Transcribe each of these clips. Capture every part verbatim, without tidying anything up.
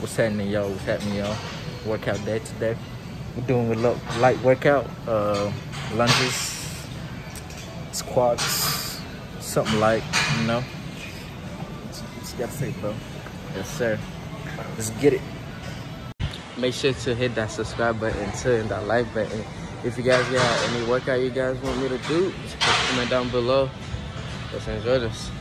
What's happening, y'all? What's happening, y'all? Workout day today. We're doing a light workout, uh, lunges, squats, something like, you know. Just gotta say, bro. Yes, sir. Let's get it. Make sure to hit that subscribe button too, and that like button. If you guys got any workout you guys want me to do, just comment down below. Let's enjoy this.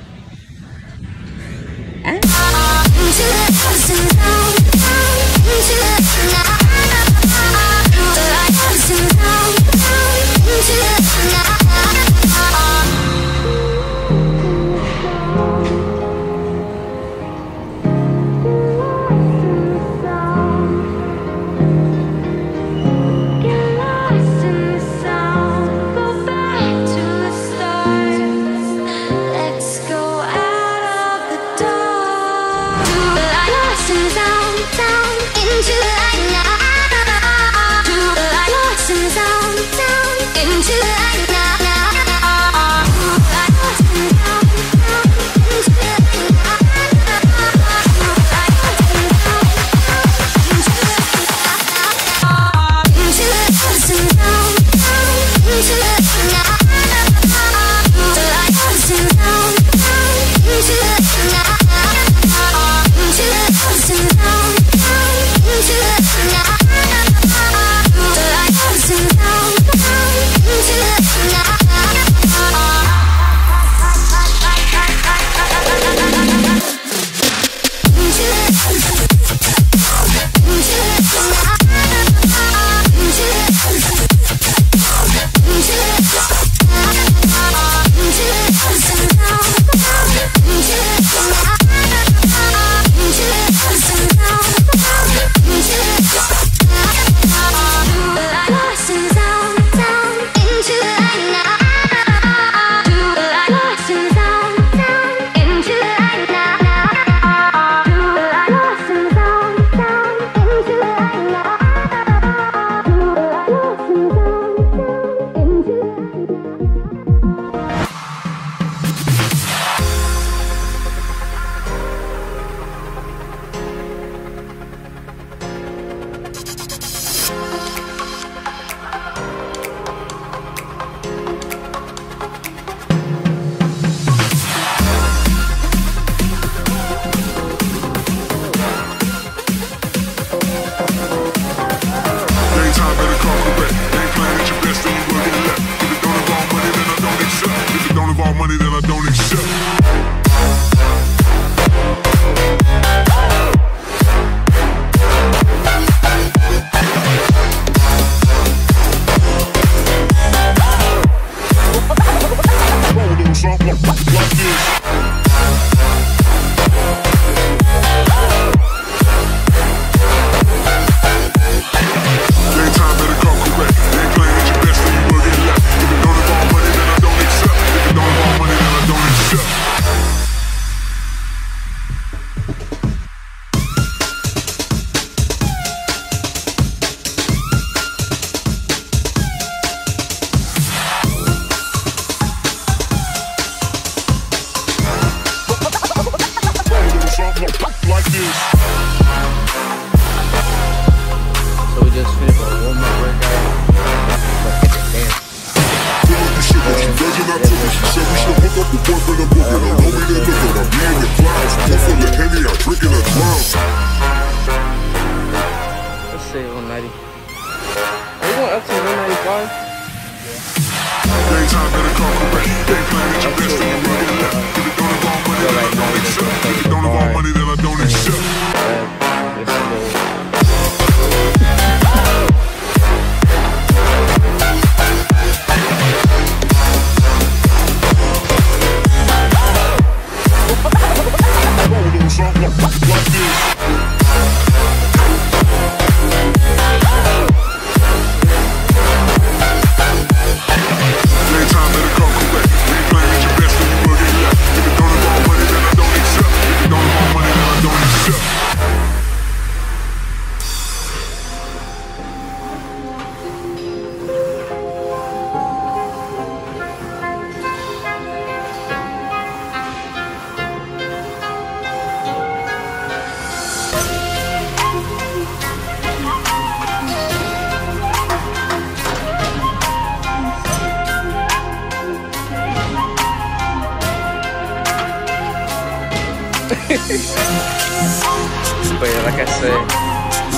like I said,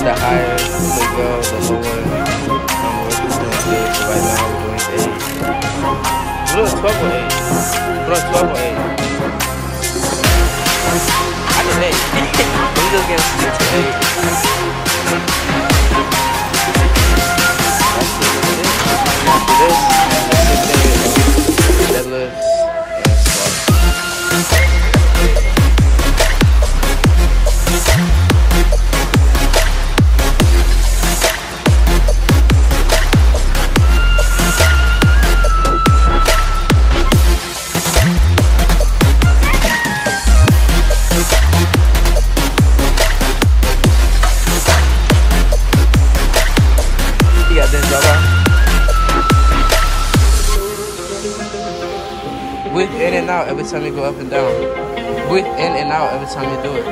the higher the go, the lower the work is doing good. So right now we're doing eight. We're doing twelve or eight. We're doing twelve or eight. I did eight. We're just gonna stick to eight. That's it. After this, I'm gonna sit there, deadlifts. With in and out every time you go up and down. With in and out every time you do it.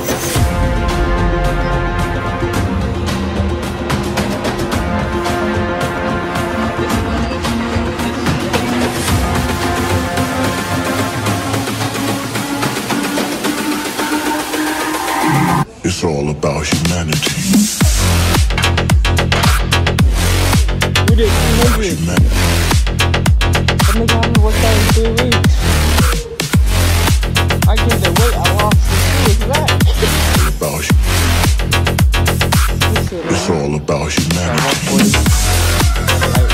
It's all about humanity. We did two hundred. That nigga haven't worked out in three weeks. I gained the weight I lost in two weeks back. It's all about humanity. Lightweight.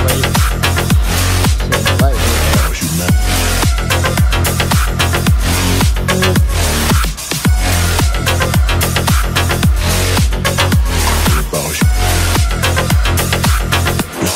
Lightweight. It's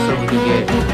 So we can get